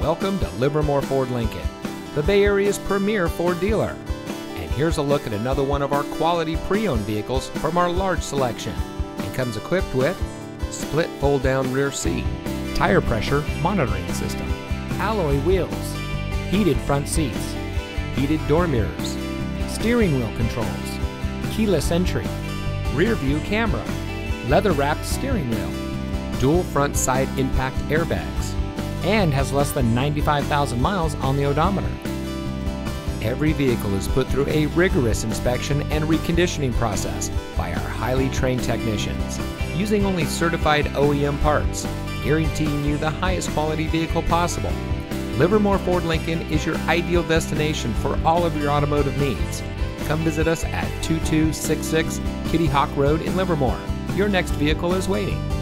Welcome to Livermore Ford Lincoln, the Bay Area's premier Ford dealer. And here's a look at another one of our quality pre-owned vehicles from our large selection. It comes equipped with split fold-down rear seat, tire pressure monitoring system, alloy wheels, heated front seats, heated door mirrors, steering wheel controls, keyless entry, rear view camera, leather-wrapped steering wheel, dual front side impact airbags, and has less than 95,000 miles on the odometer. Every vehicle is put through a rigorous inspection and reconditioning process by our highly trained technicians, using only certified OEM parts, guaranteeing you the highest quality vehicle possible. Livermore Ford Lincoln is your ideal destination for all of your automotive needs. Come visit us at 2266 Kitty Hawk Road in Livermore. Your next vehicle is waiting.